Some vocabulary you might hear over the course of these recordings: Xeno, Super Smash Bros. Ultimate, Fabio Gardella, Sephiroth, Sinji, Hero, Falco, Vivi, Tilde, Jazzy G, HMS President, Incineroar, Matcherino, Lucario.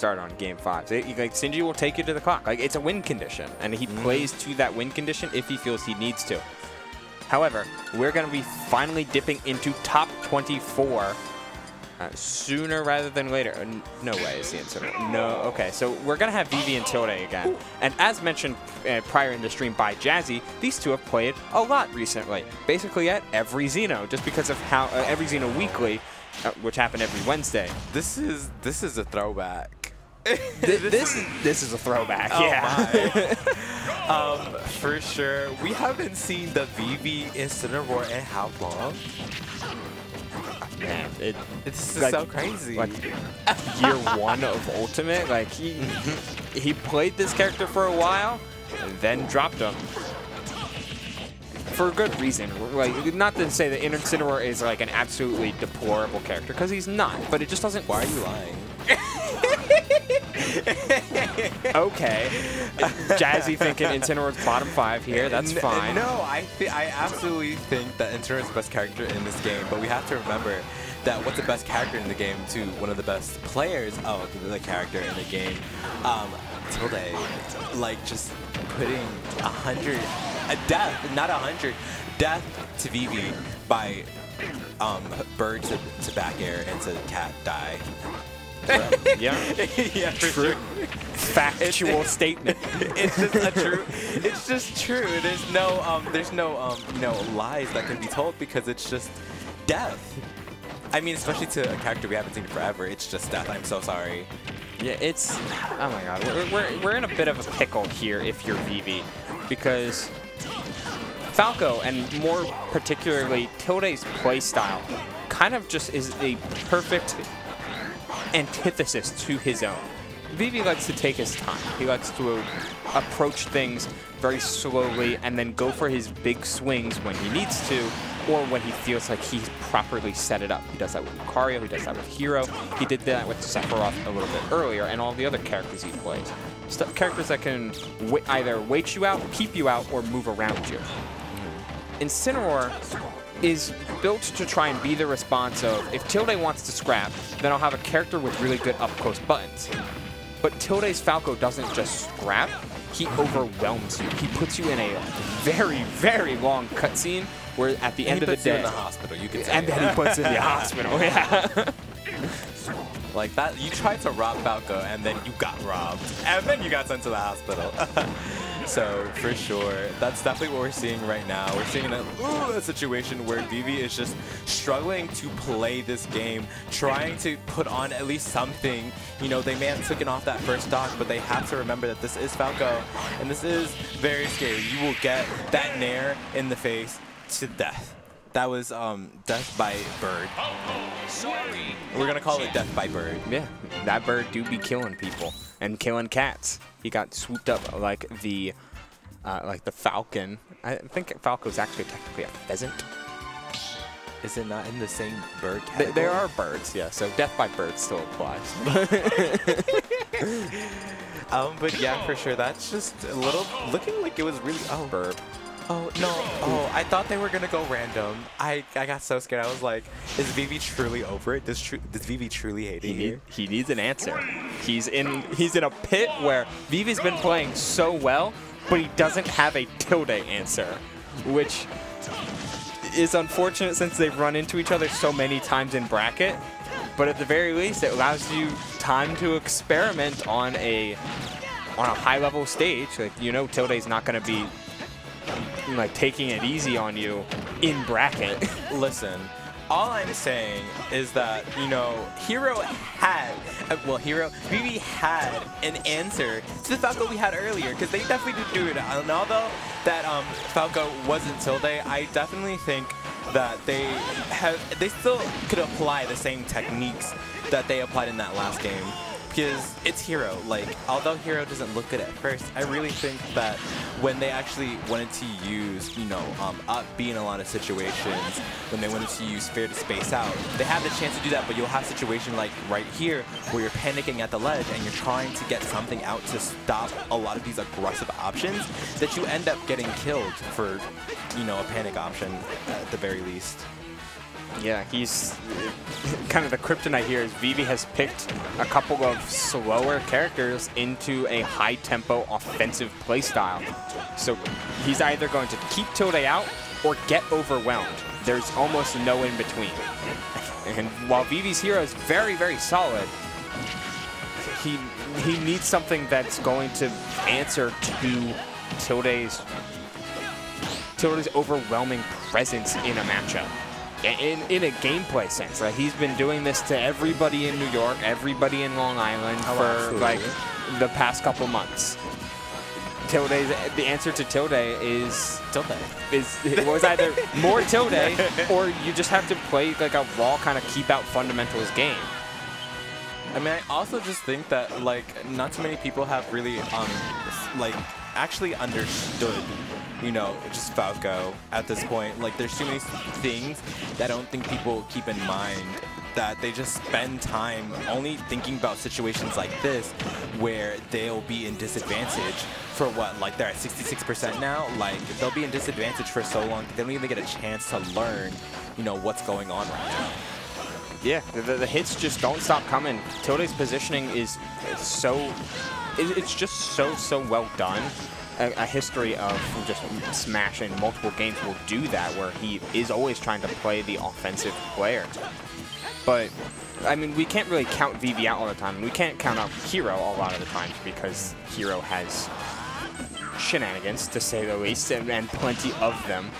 start on game 5. So, like, Sinji will take you to the clock. Like, it's a win condition, and he plays to that win condition if he feels he needs to. However, we're going to be finally dipping into top 24 sooner rather than later. No way is the answer. No. Okay, so we're going to have Vivi and Tilde again. And as mentioned prior in the stream by Jazzy, these two have played a lot recently. Basically at every Xeno, just because of how every Xeno weekly, which happened every Wednesday. This is a throwback. this is a throwback. Oh yeah. My. For sure. We haven't seen the Vivi Incineroar in how long? Man, it's just like, so crazy. Like year 1 of Ultimate, like he played this character for a while, and then dropped him for a good reason. Like, not to say that Incineroar is like an absolutely deplorable character, because he's not. But it just doesn't. Why are you lying? Okay, Jazzy thinking Incineroar's bottom 5 here. That's fine. No, I absolutely think that Incineroar's the best character in this game, but we have to remember that what's the best character in the game to one of the best players of the character in the game, Tilde, like just putting 100 death, not 100 death to Vivi by bird to back air and to cat die. Yeah. Yeah, true. Sure. Factual statement. It's just a true. It's just true. There's no lies that can be told, because it's just death. I mean, especially to a character we haven't seen forever. It's just death. I'm so sorry. Yeah, it's. Oh my God. We're in a bit of a pickle here if you're Vivi, because Falco, and more particularly Tilde's playstyle, kind of just is a perfect antithesis to his own. Vivi likes to take his time. He likes to approach things very slowly and then go for his big swings when he needs to, or when he feels like he's properly set it up. He does that with Lucario, he does that with Hero, he did that with Sephiroth a little bit earlier, and all the other characters he plays. Characters that can either wait you out, keep you out, or move around you. Incineroar is built to try and be the response of, if Tilde wants to scrap, then I'll have a character with really good up-close buttons. But Tilde's Falco doesn't just scrap, he overwhelms you. He puts you in a very, very long cutscene where at the end of the day... And he puts you in the hospital, you could say. And then he puts you in the hospital, yeah. Like that, you tried to rob Falco, and then you got robbed. And then you got sent to the hospital. So, for sure, that's definitely what we're seeing right now. We're seeing a situation where Vivi is just struggling to play this game, trying to put on at least something. You know, they may have taken off that first stock, but they have to remember that this is Falco, and this is very scary. You will get that nair in the face to death. That was death by bird. Sorry. We're going to call it death by bird. Yeah, that bird do be killing people and killing cats. He got swooped up like the falcon. I think Falco's actually technically a pheasant. Is it not in the same bird category? There are birds, yeah, so death by bird still applies. But yeah, for sure, that's just a little looking like it was really burp. Oh, no. Oh, I thought they were going to go random. I got so scared. I was like, is Vivi truly over it? Does Vivi truly hate it here? He needs an answer. He's in a pit where Vivi's been playing so well, but he doesn't have a Tilde answer, which is unfortunate since they've run into each other so many times in bracket. But at the very least, it allows you time to experiment on a high-level stage. Like, you know, Tilde's not going to be like taking it easy on you in bracket. Listen, all I'm saying is that, you know, Vivi had an answer to the Falco we had earlier, because they definitely did do it. And although that Falco wasn't Tilde, I definitely think that they still could apply the same techniques that they applied in that last game. Because it's Hero. Like, although Hero doesn't look good at first, I really think that when they actually wanted to use, you know, up B in a lot of situations, when they wanted to use fair to space out, they have the chance to do that, but you'll have a situation like right here where you're panicking at the ledge and you're trying to get something out to stop a lot of these aggressive options that you end up getting killed for, you know, a panic option at the very least. Yeah, he's kind of the kryptonite here is Vivi has picked a couple of slower characters into a high-tempo offensive playstyle. So he's either going to keep Tilde out or get overwhelmed. There's almost no in-between. And while Vivi's hero is very, very solid, he needs something that's going to answer to Tilde's overwhelming presence in a matchup. In a gameplay sense, right? He's been doing this to everybody in New York, everybody in Long Island for like the past couple months. The answer to Tilde is it was either more Tilde or you just have to play like a raw kind of keep out fundamentals game. I mean, I also just think that like not too many people have really like actually understood, you know, just Falco at this point. Like, there's too many things that I don't think people keep in mind, that they just spend time only thinking about situations like this where they'll be in disadvantage for what, like they're at 66% now? Like, they'll be in disadvantage for so long that they don't even get a chance to learn, you know, what's going on right now. Yeah, the hits just don't stop coming. Tilde's positioning is so, it's just so well done. A history of just smashing multiple games will do that, where he is always trying to play the offensive player. But, I mean, we can't really count Vivi out all the time. We can't count out Hero a lot of the times because Hero has shenanigans, to say the least, and plenty of them.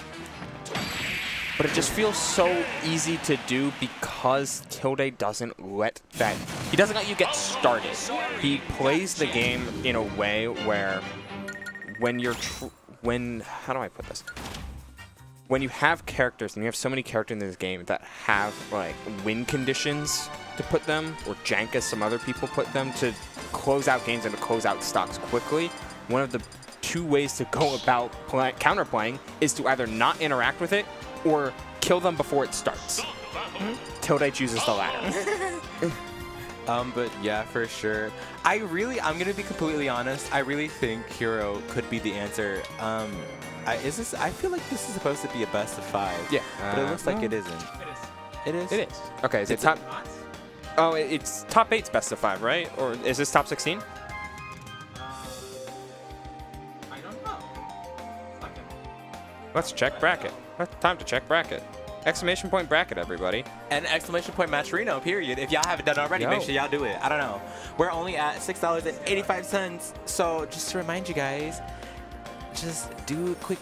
But it just feels so easy to do because Tilde doesn't let that... He doesn't let you get started. He plays the game in a way where... how do I put this? When you have characters, and you have so many characters in this game that have like win conditions to put them, or jank as some other people put them, to close out games and to close out stocks quickly, one of the two ways to go about counterplaying is to either not interact with it or kill them before it starts. Tilde chooses the latter. But yeah, for sure. I'm gonna be completely honest. I really think Hero could be the answer. I feel like this is supposed to be a best of five. Yeah. But it looks like it isn't. It is. It is. Okay. Is it top? Oh, it's top 8's best of 5, right? Or is this top 16? I don't know. Let's check bracket. Time to check bracket. Exclamation point bracket, everybody. And exclamation point Matcherino, period. If y'all haven't done it already, make sure y'all do it. I don't know. We're only at $6.85. So just to remind you guys, just do a quick